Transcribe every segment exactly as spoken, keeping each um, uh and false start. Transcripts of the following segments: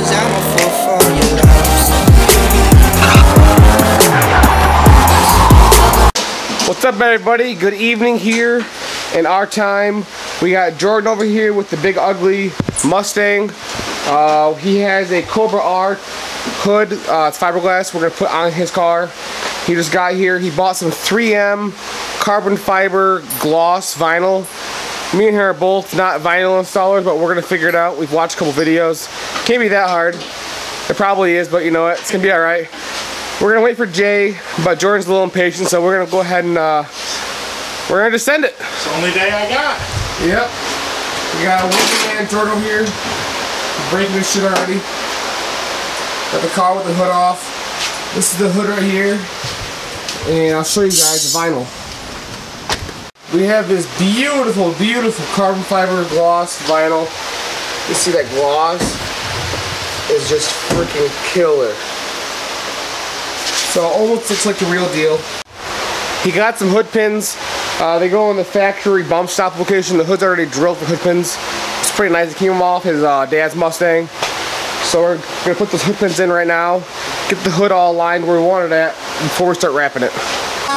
cause I'm a fool for your love. What's up everybody, good evening here in our time. We got Jordan over here with the big ugly Mustang. Uh, he has a Cobra R hood, uh, it's fiberglass, we're going to put on his car. He just got here, he bought some three M carbon fiber gloss vinyl. Me and her are both not vinyl installers, but we're going to figure it out. We've watched a couple videos. Can't be that hard. It probably is, but you know what? It's going to be alright. We're going to wait for Jay, but Jordan's a little impatient, so we're going to go ahead and uh, we're going to send it. It's the only day I got. Yep. We got a wingman and Jordan over here. Breaking this shit already. Got the car with the hood off. This is the hood right here. And I'll show you guys the vinyl. We have this beautiful, beautiful carbon fiber gloss vinyl. You see that gloss is just freaking killer. So it almost looks like the real deal. He got some hood pins. Uh, they go in the factory bump stop location. The hood's already drilled for hood pins. It's pretty nice. He came off his uh, dad's Mustang. So we're gonna put those hood pins in right now. Get the hood all lined where we want it at before we start wrapping it. Stop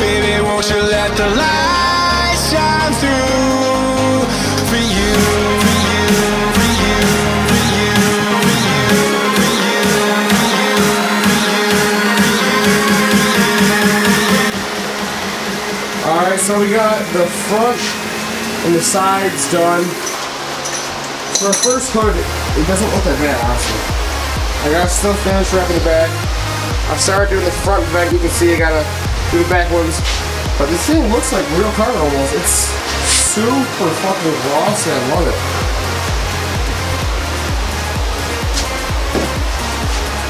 baby, won't you let the light shine through, for you. So we got the front and the sides done. For a first hood, it doesn't look that bad, honestly. I gotta still finish wrapping the back. I started doing the front and back. You can see I gotta do the back ones. But this thing looks like real carbon almost. It's super fucking raw, so I love it.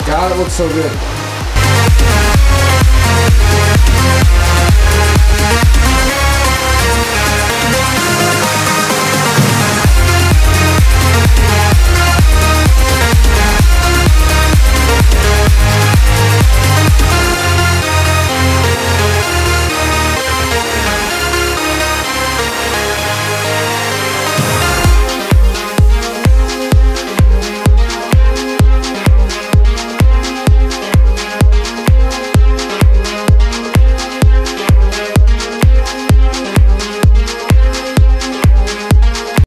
God, it looks so good.